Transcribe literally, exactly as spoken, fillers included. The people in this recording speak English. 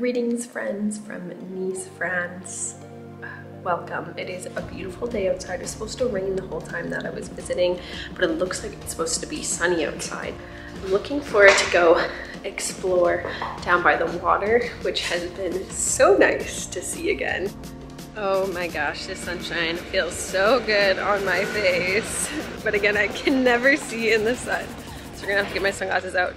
Greetings friends from Nice, France. Welcome. It is a beautiful day outside. It was supposed to rain the whole time that I was visiting, but it looks like it's supposed to be sunny outside. I'm looking forward to go explore down by the water, which has been so nice to see again. Oh my gosh, this sunshine feels so good on my face. But again, I can never see in the sun. So we're gonna have to get my sunglasses out.